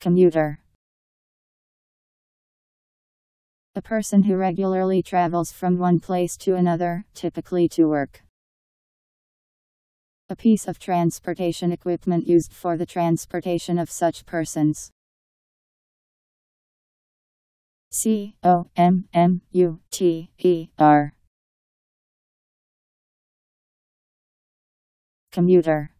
Commuter. A person who regularly travels from one place to another, typically to work. A piece of transportation equipment used for the transportation of such persons. Commuter.